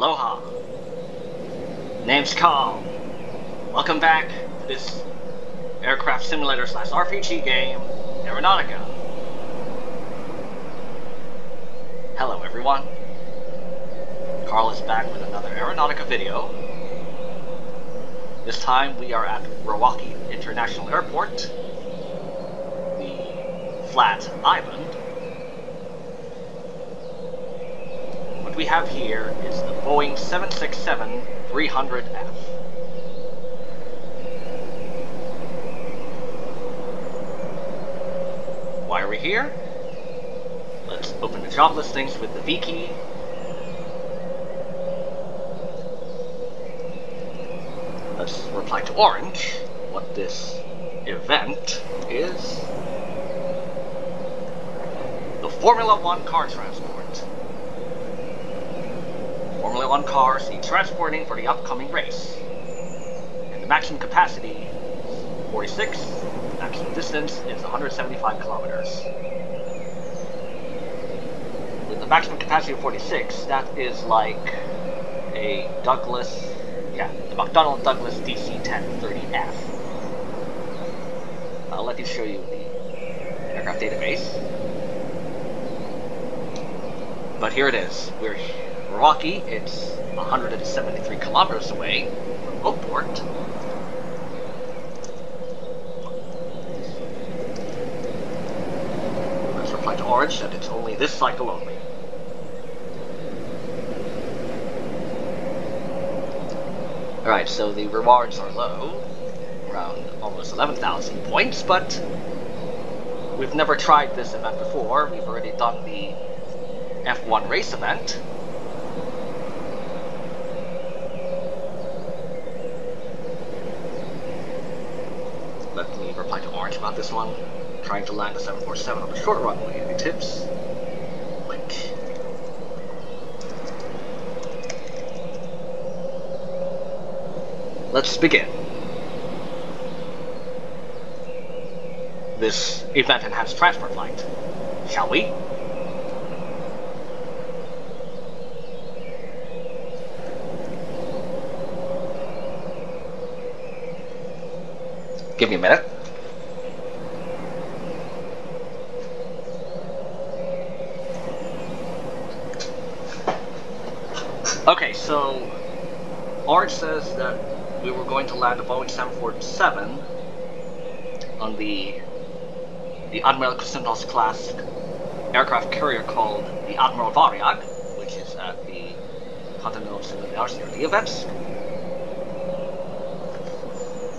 Aloha. Name's Carl. Welcome back to this aircraft simulator / RPG game, Aeronautica. Hello everyone. Carl is back with another Aeronautica video. This time we are at Rawaki International Airport, the flat island. What we have here is the Boeing 767-300F. Why are we here? Let's open the job listings with the V key. Let's reply to Orange what this event is. The Formula One car transport. Formula One cars need transporting for the upcoming race. And the maximum capacity is 46. The maximum distance is 175 kilometers. With the maximum capacity of 46, that is like a Douglas, the McDonnell Douglas DC-10 30F. I'll let you show you the aircraft database. But here it is. We're Rawaki. It's 173 kilometers away from Oakport. Let's reply to Orange that it's only this cycle only. Alright, so the rewards are low, around almost 11,000 points, but we've never tried this event before. We've already done the F1 race event. Let me reply to Orange about this one. Trying to land the 747 on the short runway. Any tips? Link. Let's begin. This event enhanced transfer flight, shall we? Give me a minute. Okay, so Orange says that we were going to land a Boeing 747 on the Admiral Kuznetsov's class aircraft carrier called the Admiral Varyag, which is at the continental city hours near Lviv.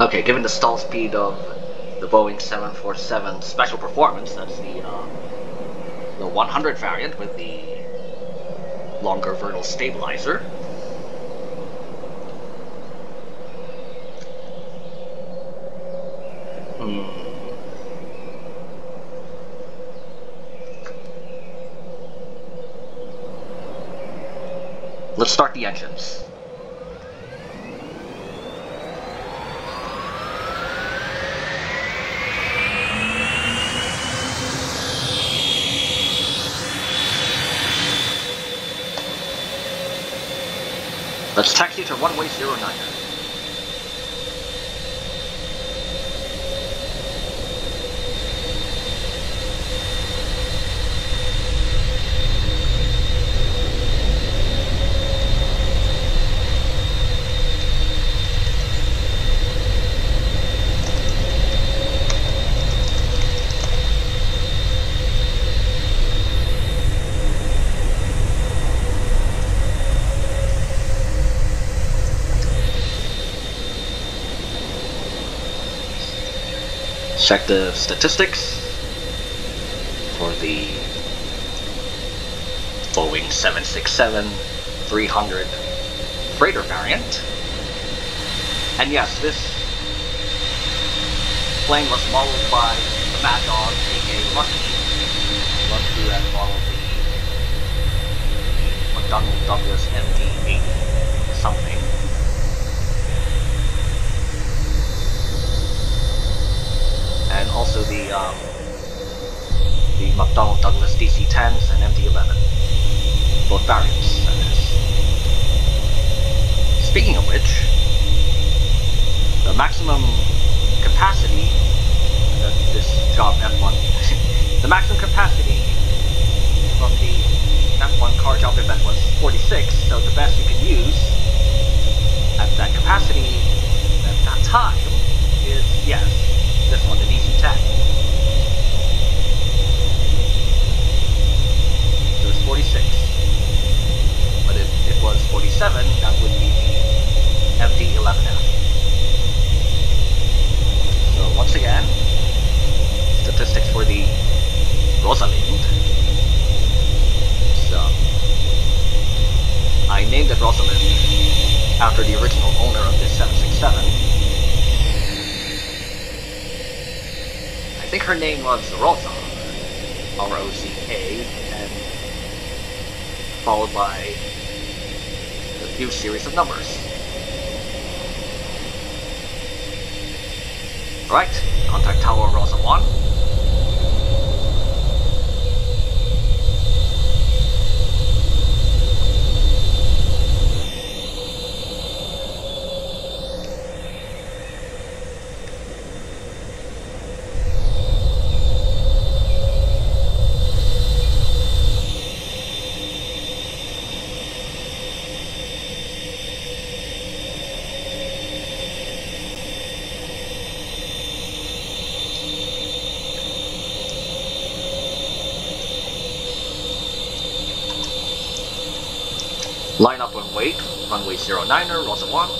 Okay, given the stall speed of the Boeing 747 Special Performance, that's the 100 variant with the longer vertical stabilizer. Let's start the engines. Let's taxi to runway 09. check the statistics for the Boeing 767-300 freighter variant. And yes, this plane was modeled by the Bad Dog, aka Lucky. Lucky had modeled the McDonnell Douglas MD-80 something. And also the McDonnell Douglas DC-10s and MD-11. Both variants, that is. Speaking of which, the maximum capacity that this job F1, the maximum capacity from the F1 car job event was 46, so the best you can use at that capacity at that time is, yes, this one, the DC-10. 46, but if it was 47, that would be the MD-11F. So once again, statistics for the Rosalinde. So I named it Rosalinde after the original owner of this 767. I think her name was Rosa, R-O-C-A, and followed by a few series of numbers. Right, contact tower Rosa 1. Line up and wait, runway 09er, Rosa 1.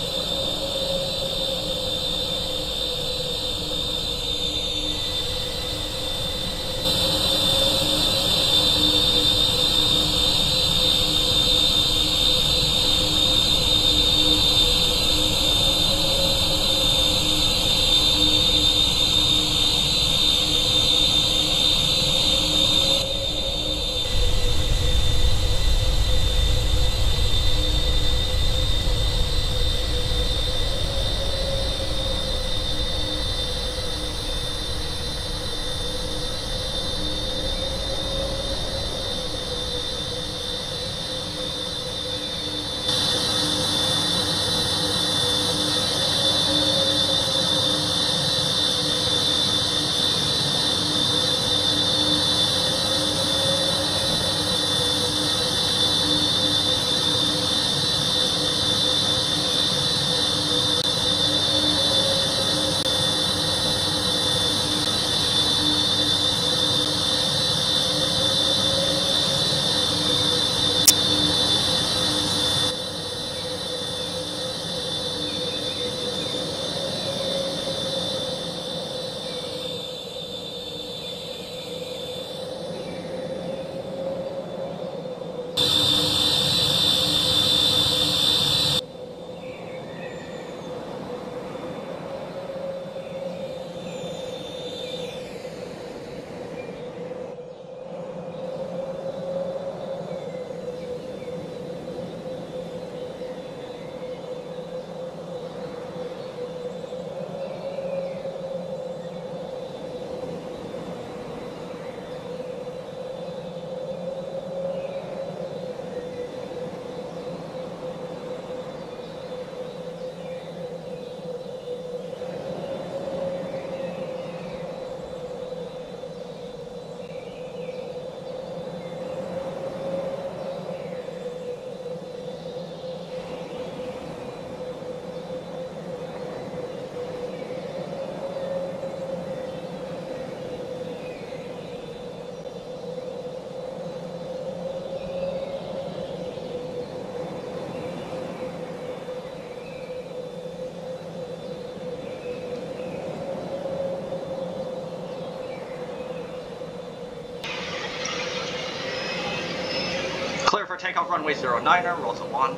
takeoff runway 09er, Rosa 1.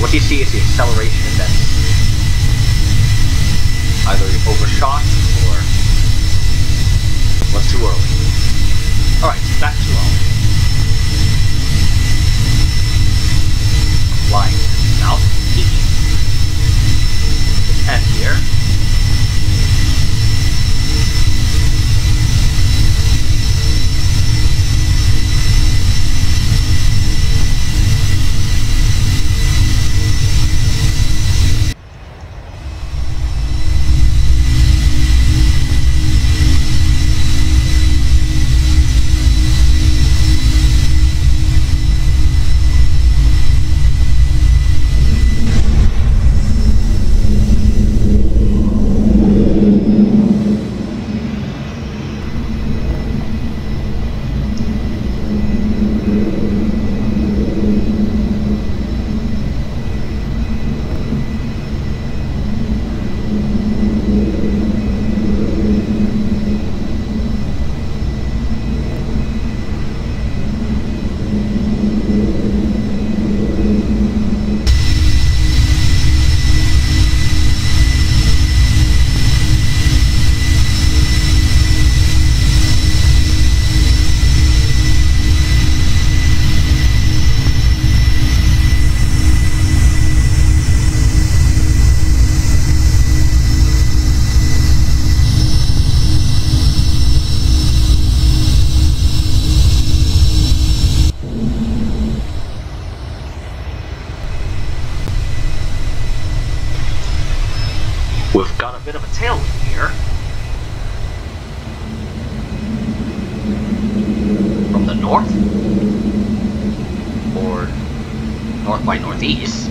What you see is the acceleration that's either overshot or was too early. Alright, back to all. Flying south, east. The 10 here. We've got a bit of a tailwind here. From the north? Or north by northeast?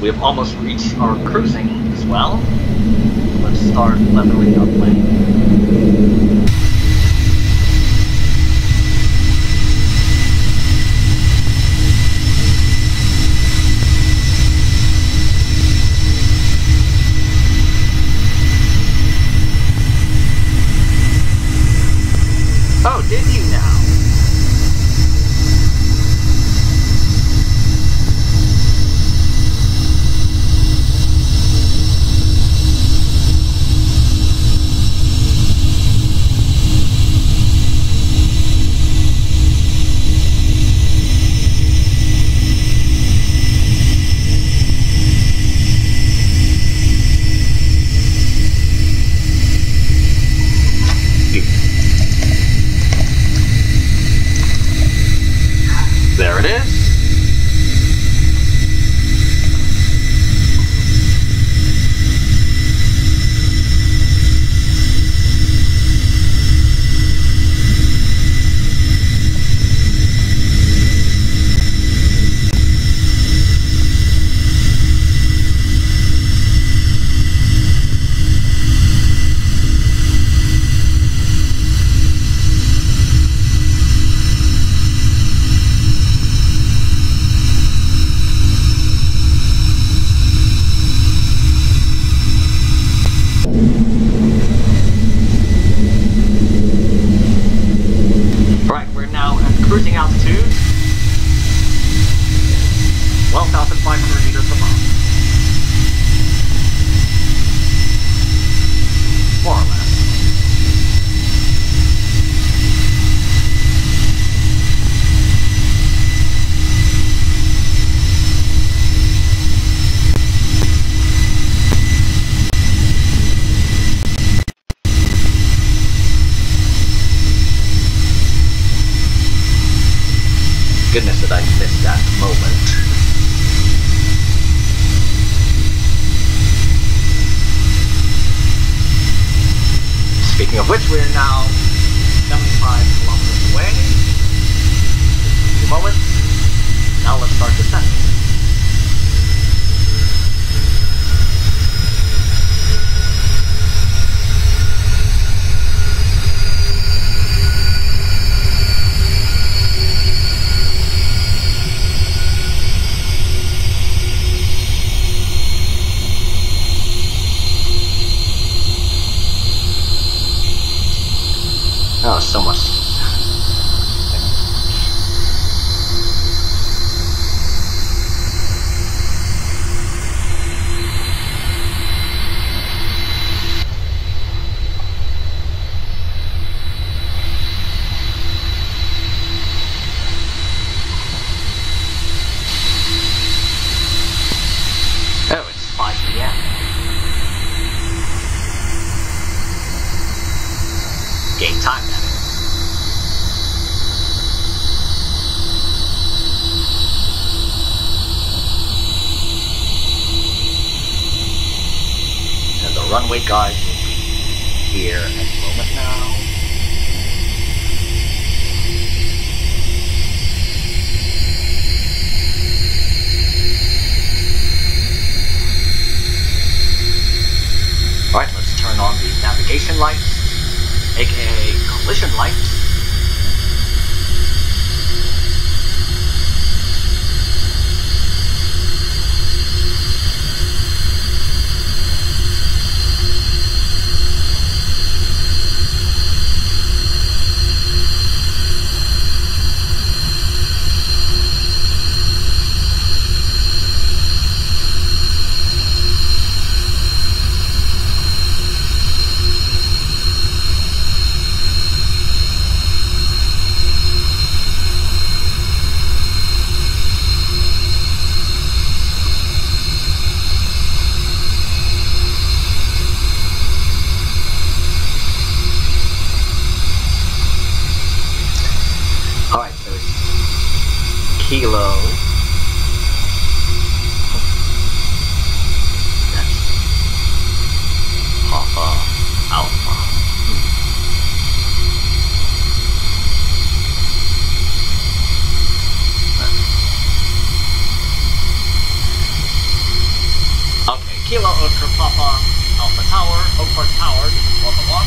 We have almost reached our cruising as well. Let's start leveling our plane. Oh, did you now? Goodness, did I miss that moment. Speaking of which, we're now 75 kilometers away. In a few moments. Now let's start descending. Oh, so much. Oh, it's 5 p.m. Game time, that is. And the runway guide will be here any moment now. Alright, let's turn on the navigation lights, aka collision lights. Kilo Alpha. Okay, Kilo Oscar Papa Alpha Tower, Oakport Tower, this is Formula One.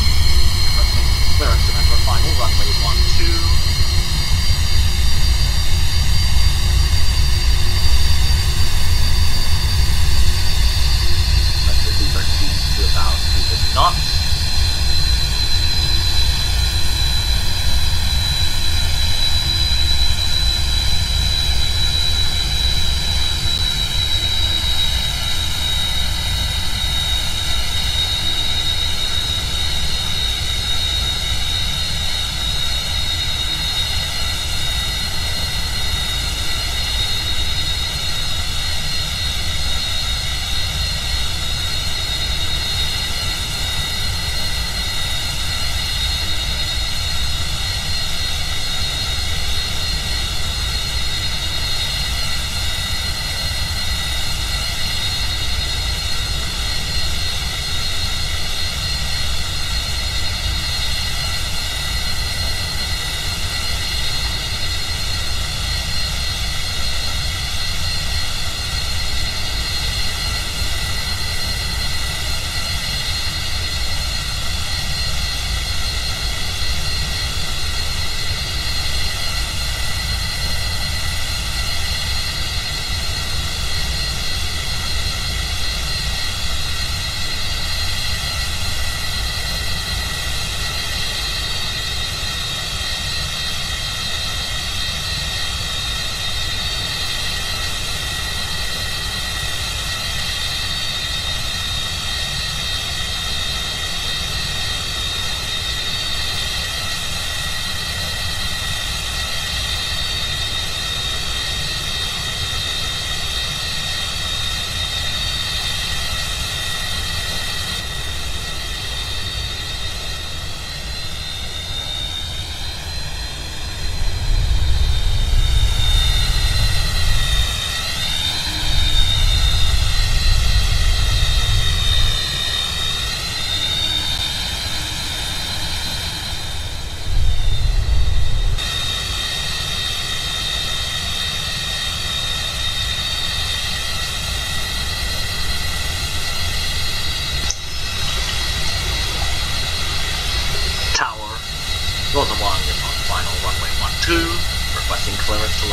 Requesting clearance to enter final runway 12. About 250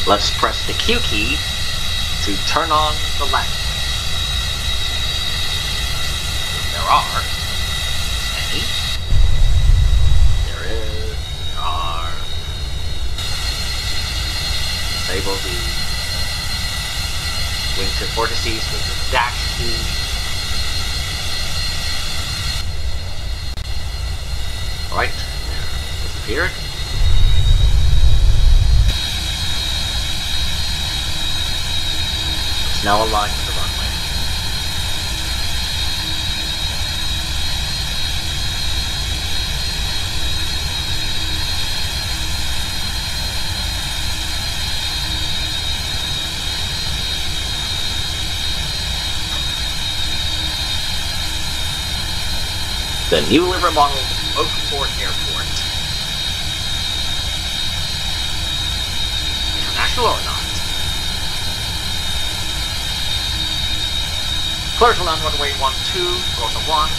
knots. Let's press the Q key to turn on the landing lights. There are any. There are. Disable the wingtip vortices with the dash key. Alright, there disappeared. Now aligned with the runway. The newly remodeled Oakport Airport. International or not? Clear to land runway 12, Rosa 1.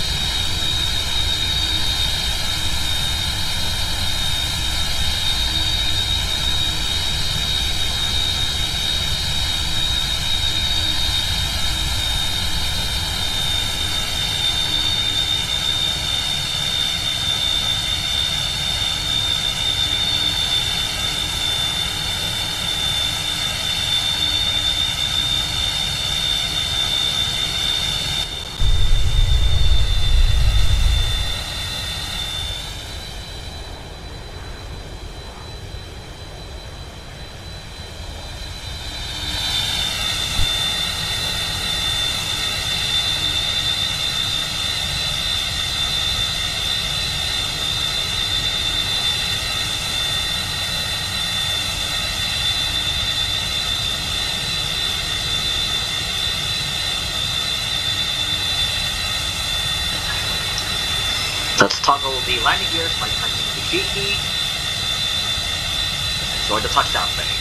Let's toggle the landing gears by pressing the G key. Let's enjoy the touchdown phase.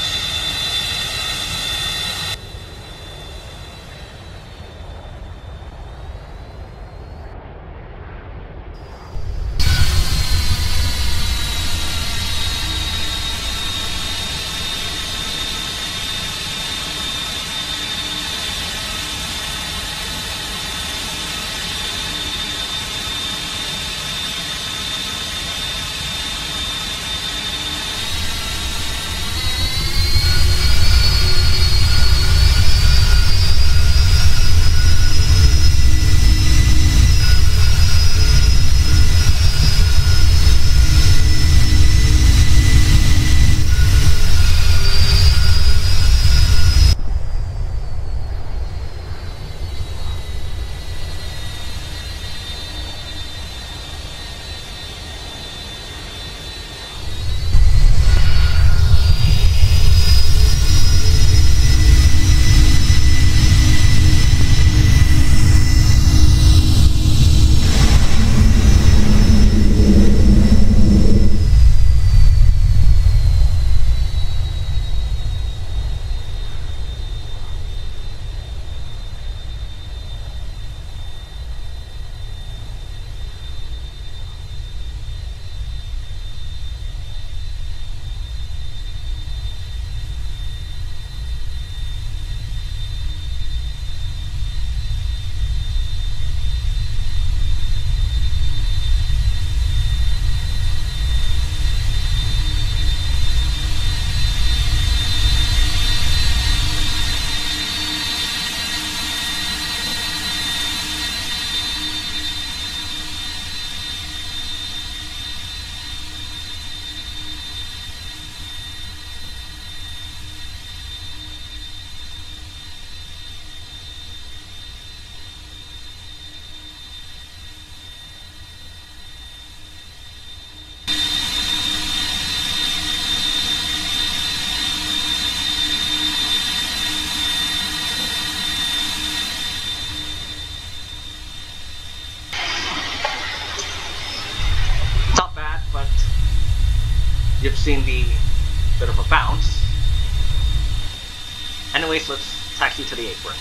You've seen the bit of a bounce. Anyways, let's taxi to the apron.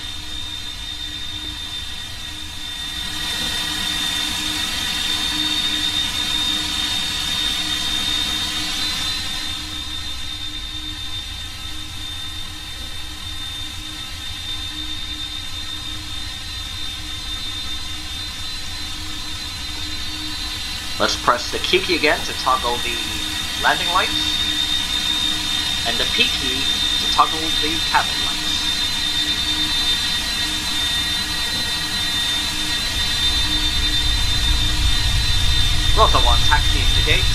Let's press the Q key again to toggle the landing lights, and the P key to toggle the cabin lights. Rota 1 taxiing to gate.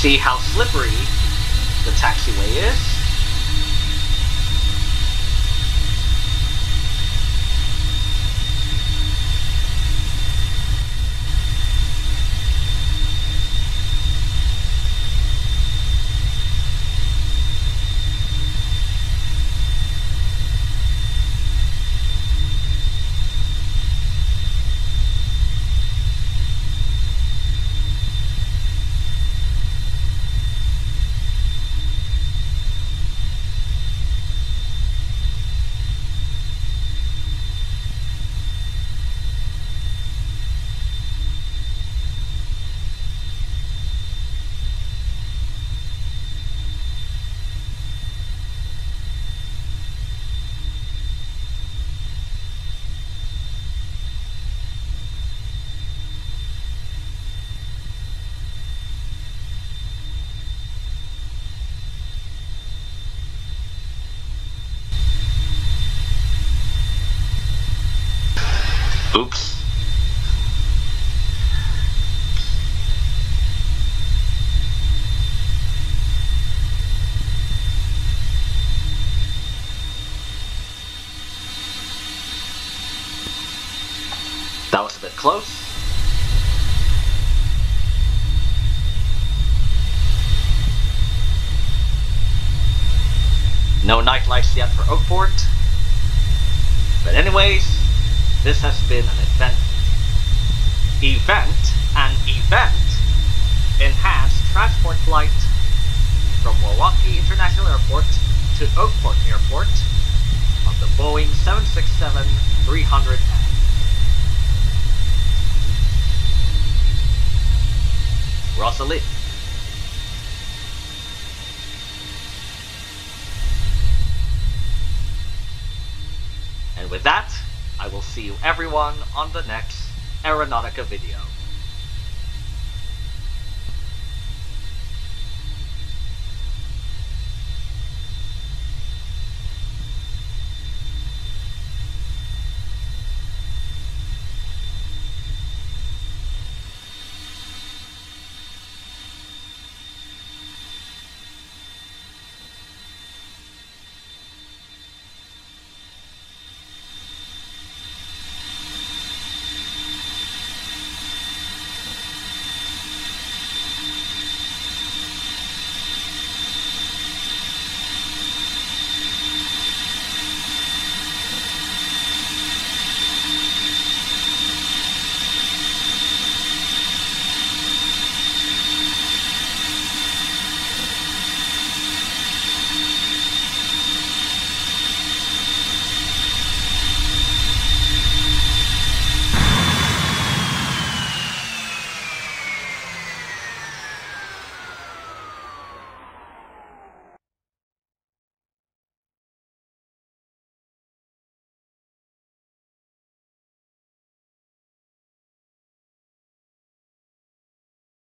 See how slippery the taxiway is. Oops. That was a bit close. No night lights yet for Oakport. But anyways, this has been an event enhanced transport flight from Rawaki International Airport to Oakport Airport of the Boeing 767-300F. Rosalinde. And with that, I will see you everyone on the next Aeronautica video.